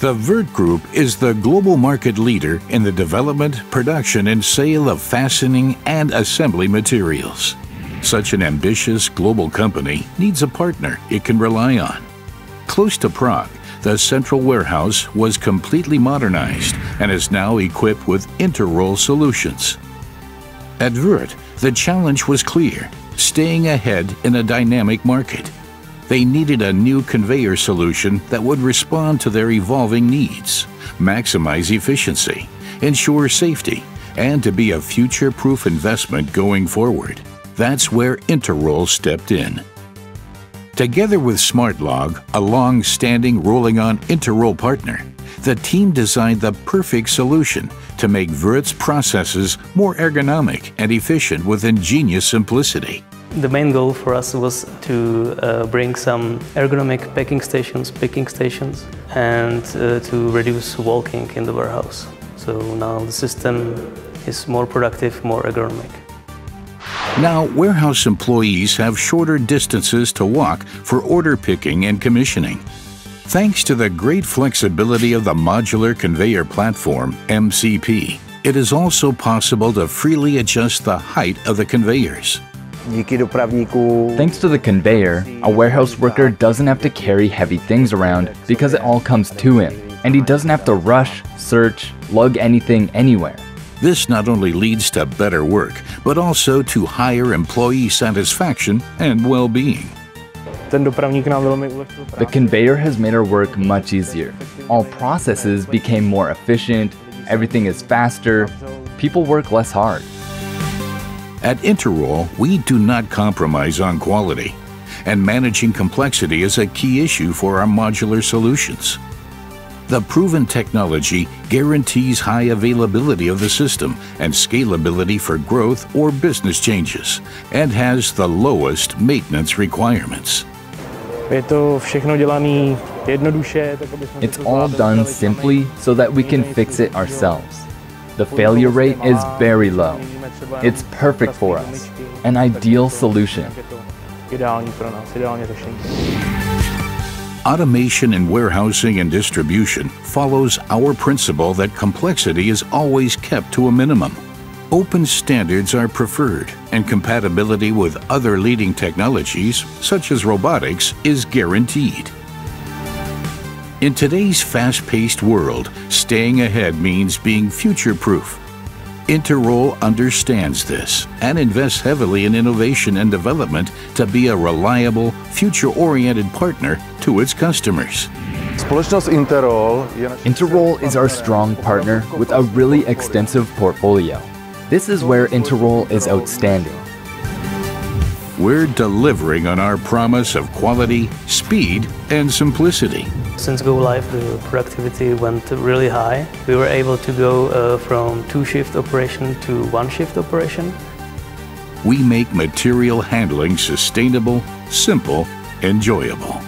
The Würth Group is the global market leader in the development, production, and sale of fastening and assembly materials. Such an ambitious global company needs a partner it can rely on. Close to Prague, the central warehouse was completely modernized and is now equipped with Interroll solutions. At Würth, the challenge was clear, staying ahead in a dynamic market. They needed a new conveyor solution that would respond to their evolving needs, maximize efficiency, ensure safety, and to be a future-proof investment going forward. That's where Interroll stepped in. Together with SmartLog, a long-standing rolling-on Interroll partner, the team designed the perfect solution to make Würth's processes more ergonomic and efficient with ingenious simplicity. The main goal for us was to bring some ergonomic picking stations, and to reduce walking in the warehouse. So now the system is more productive, more ergonomic. Now, warehouse employees have shorter distances to walk for order picking and commissioning. Thanks to the great flexibility of the modular conveyor platform, MCP, it is also possible to freely adjust the height of the conveyors. Thanks to the conveyor, a warehouse worker doesn't have to carry heavy things around because it all comes to him, and he doesn't have to rush, search, lug anything anywhere. This not only leads to better work, but also to higher employee satisfaction and well-being. The conveyor has made our work much easier. All processes became more efficient, everything is faster, people work less hard. At Interroll, we do not compromise on quality, and managing complexity is a key issue for our modular solutions. The proven technology guarantees high availability of the system and scalability for growth or business changes, and has the lowest maintenance requirements. It's all done simply so that we can fix it ourselves. The failure rate is very low. It's perfect for us, an ideal solution. Automation in warehousing and distribution follows our principle that complexity is always kept to a minimum. Open standards are preferred, and compatibility with other leading technologies, such as robotics, is guaranteed. In today's fast-paced world, staying ahead means being future-proof. Interroll understands this and invests heavily in innovation and development to be a reliable, future-oriented partner to its customers. Interroll is our strong partner with a really extensive portfolio. This is where Interroll is outstanding. We're delivering on our promise of quality, speed, and simplicity. Since go live, the productivity went really high. We were able to go from two-shift operation to one-shift operation. We make material handling sustainable, simple, enjoyable.